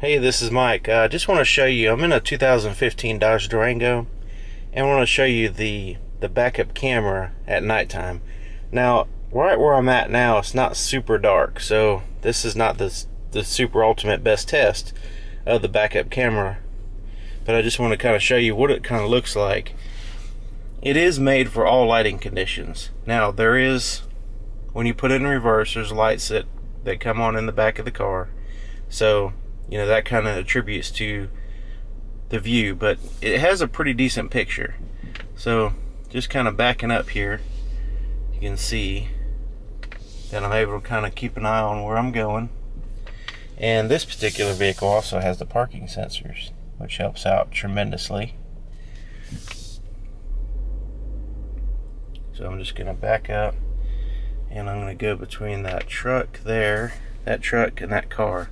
Hey, this is Mike. I just want to show you, I'm in a 2015 Dodge Durango, and I want to show you the backup camera at nighttime. Now, right where I'm at now, it's not super dark, so this is not the super ultimate best test of the backup camera, but I just want to kind of show you what it kind of looks like. It is made for all lighting conditions. Now, there is, when you put it in reverse, there's lights that come on in the back of the car, so you know, that kind of attributes to the view, but it has a pretty decent picture. So just kind of backing up here, you can see that I'm able to kind of keep an eye on where I'm going. And this particular vehicle also has the parking sensors, which helps out tremendously. So I'm just gonna back up and I'm gonna go between that truck there, that truck and that car.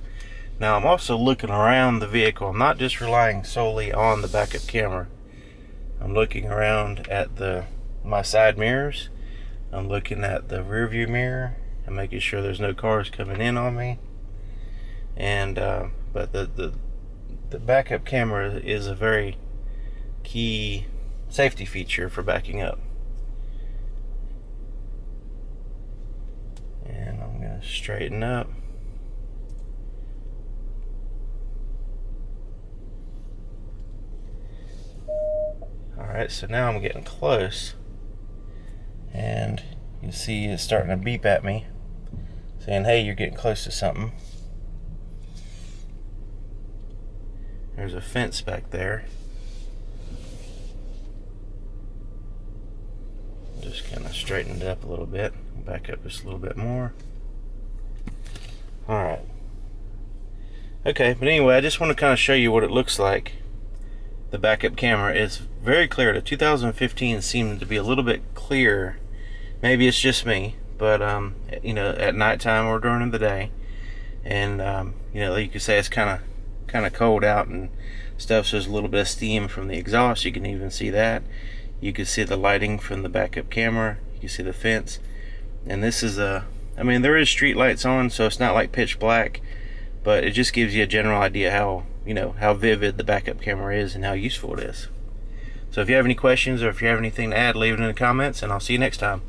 Now I'm also looking around the vehicle. I'm not just relying solely on the backup camera. I'm looking around at my side mirrors. I'm looking at the rear view mirror. I'm making sure there's no cars coming in on me. And but the backup camera is a very key safety feature for backing up. And I'm gonna straighten up. Alright, so now I'm getting close and you see it's starting to beep at me saying, hey, you're getting close to something. There's a fence back there. Just kind of straighten it up a little bit, back up just a little bit more. Alright, okay, but anyway, I just want to kind of show you what it looks like. The backup camera is very clear. The 2015 seemed to be a little bit clearer. Maybe it's just me, but you know, at nighttime or during the day, and you know, you could say it's kind of cold out and stuff, so there's a little bit of steam from the exhaust. You can even see that. You can see the lighting from the backup camera. You can see the fence, and this is I mean, there is street lights on, so it's not like pitch black, but it just gives you a general idea how, you know, how vivid the backup camera is and how useful it is. So if you have any questions or if you have anything to add, leave it in the comments, and I'll see you next time.